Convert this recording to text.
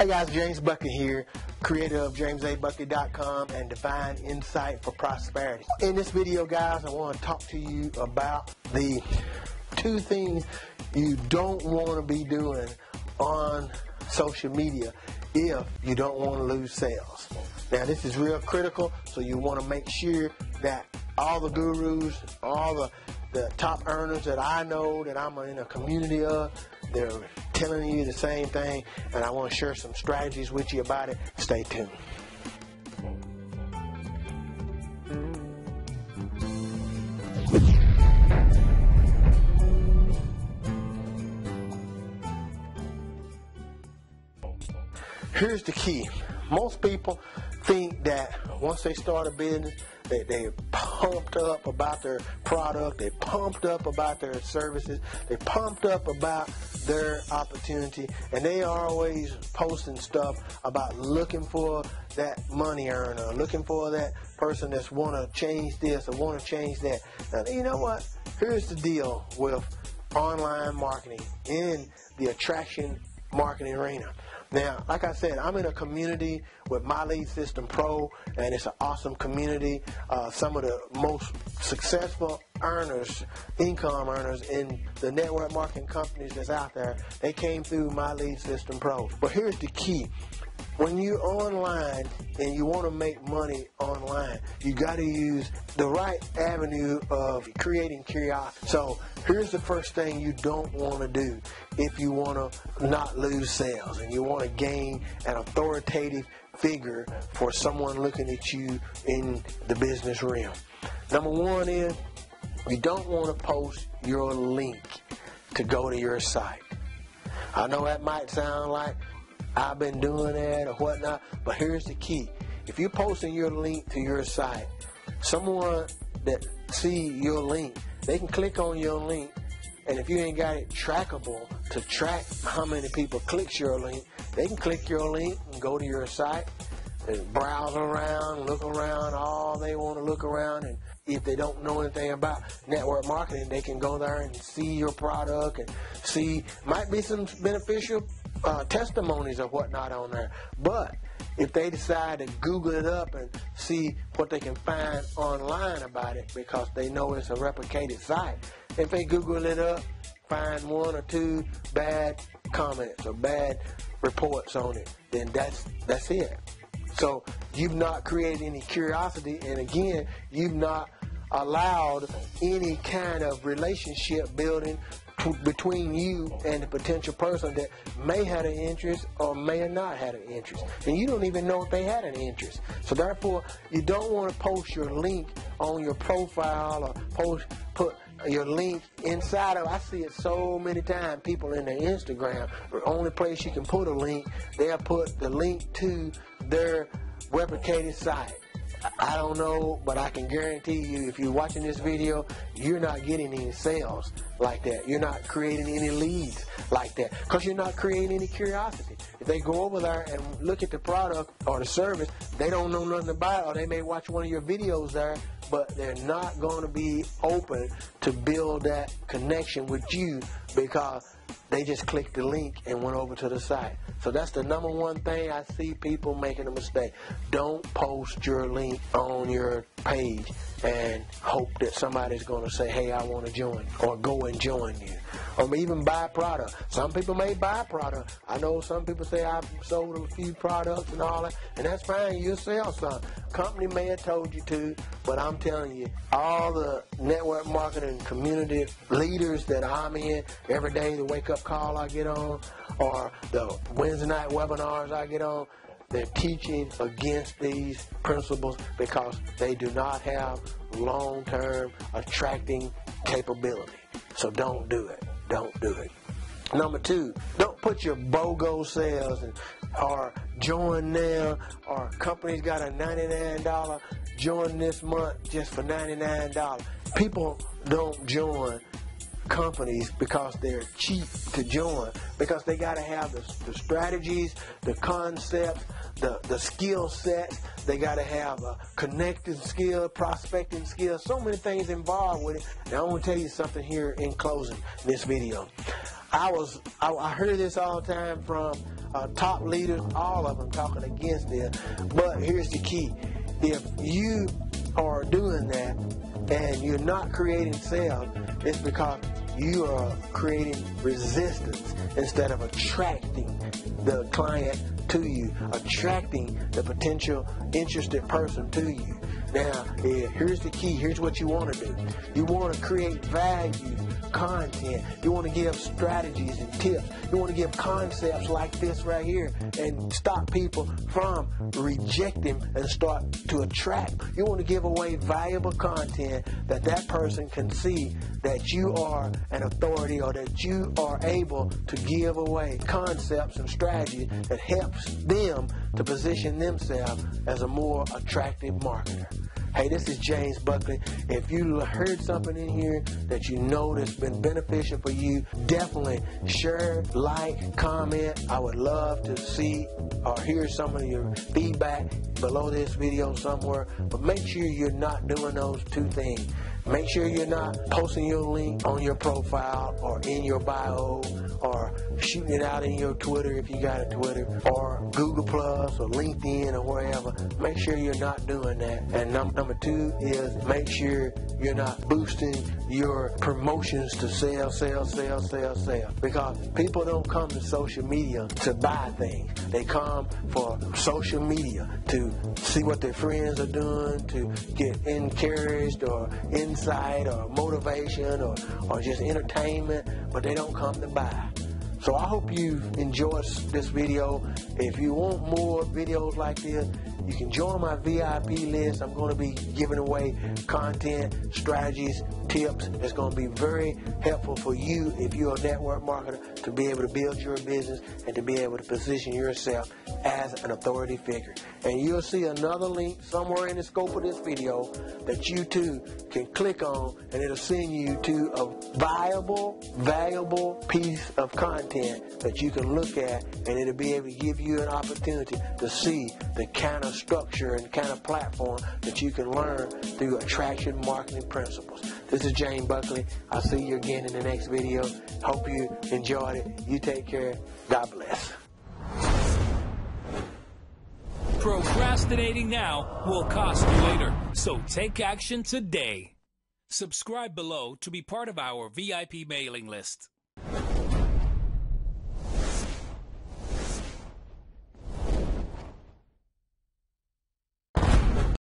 Hey guys, James Buckley here, creator of JamesABuckley.com and Divine Insight for Prosperity. In this video, guys, I want to talk to you about the two things you don't want to be doing on social media if you don't want to lose sales. Now, this is real critical, so you want to make sure that all the gurus, all the top earners that I know, that I'm in a community of, they're telling you the same thing, and I want to share some strategies with you about it. Stay tuned. Here's the key. Most people think that once they start a business, they're pumped up about their product, they're pumped up about their services, they're pumped up about their opportunity, and they are always posting stuff about looking for that money earner, looking for that person that's want to change this or want to change that. Now, you know what? Here's the deal with online marketing in the attraction marketing arena. Now, like I said, I'm in a community with My Lead System Pro, and it's an awesome community. Some of the most successful earners, income earners in the network marketing companies that's out there, they came through My Lead System Pro. But here's the key. When you're online and you want to make money online, you got to use the right avenue of creating curiosity. So here's the first thing you don't want to do if you want to not lose sales and you want to gain an authoritative figure for someone looking at you in the business realm. Number one is you don't want to post your link to go to your site. I know that might sound like I've been doing that or whatnot, but here's the key. If you're posting your link to your site, someone that see your link, they can click on your link, and if you ain't got it trackable to track how many people clicks your link, they can click your link and go to your site and browse around, look around, all they want to look around, and if they don't know anything about network marketing, they can go there and see your product and see, might be some beneficial testimonies or whatnot on there. But if they decide to Google it up and see what they can find online about it, because they know it's a replicated site, if they Google it up, find one or two bad comments or bad reports on it, then that's it. So you've not created any curiosity, and again, you've not allowed any kind of relationship building between you and the potential person that may have an interest or may not have an interest, and you don't even know if they had an interest. So therefore, you don't want to post your link on your profile or put your link inside of. I see it so many times, people in their Instagram, the only place you can put a link, they'll put the link to their replicated site. I don't know, but I can guarantee you, if you're watching this video, you're not getting any sales like that. You're not creating any leads like that, because you're not creating any curiosity. If they go over there and look at the product or the service, they don't know nothing about it, or they may watch one of your videos there, but they're not going to be open to build that connection with you because they just clicked the link and went over to the site. So that's the number one thing I see people making a mistake. Don't post your link on your page and hope that somebody's going to say, hey, I want to join, or go and join you, or even buy product. Some people may buy product. I know some people say, I've sold a few products and all that, and that's fine. You'll sell some. Company may have told you to, but I'm telling you, all the network marketing community leaders that I'm in, every day the wake-up call I get on or the Wednesday night webinars I get on, they're teaching against these principles because they do not have long-term attracting capability. So don't do it. Don't do it. Number two, don't put your BOGO sales or join now, or company's got a $99 join this month just for $99. People don't join companies because they're cheap to join, because they got to have the strategies, the concepts, the skill sets. They got to have a connecting skill, prospecting skill, so many things involved with it. Now I want to tell you something here in closing this video. I heard this all the time from top leaders, all of them talking against them. But here's the key. If you are doing that and you're not creating sales, it's because you are creating resistance instead of attracting the client to you, attracting the potential interested person to you. Now, here's the key. Here's what you want to do. You want to create value, content. You want to give strategies and tips. You want to give concepts like this right here and stop people from rejecting and start to attract. You want to give away valuable content that that person can see that you are an authority or that you are able to give away concepts and strategies that helps them to position themselves as a more attractive marketer. Hey, this is James Buckley. If you heard something in here that you know that's been beneficial for you, definitely share, like, comment. I would love to see or hear some of your feedback below this video somewhere. But make sure you're not doing those two things. Make sure you're not posting your link on your profile or in your bio or shooting it out in your Twitter if you got a Twitter or Google Plus or LinkedIn or wherever. Make sure you're not doing that. And number two is make sure you're not boosting your promotions to sell, sell, sell, sell, sell. Because people don't come to social media to buy things. They come for social media to see what their friends are doing, to get encouraged or insight or motivation or just entertainment, but they don't come to buy. So I hope you enjoyed this video. If you want more videos like this, you can join my VIP list. I'm going to be giving away content, strategies, tips. It's going to be very helpful for you if you're a network marketer to be able to build your business and to be able to position yourself as an authority figure. And you'll see another link somewhere in the scope of this video that you too can click on, and it'll send you to a viable, valuable piece of content that you can look at, and it'll be able to give you an opportunity to see the kind of structure and kind of platform that you can learn through attraction marketing principles. This is James Buckley. I'll see you again in the next video. Hope you enjoyed it. You take care. God bless. Procrastinating now will cost you later, so take action today. Subscribe below to be part of our VIP mailing list.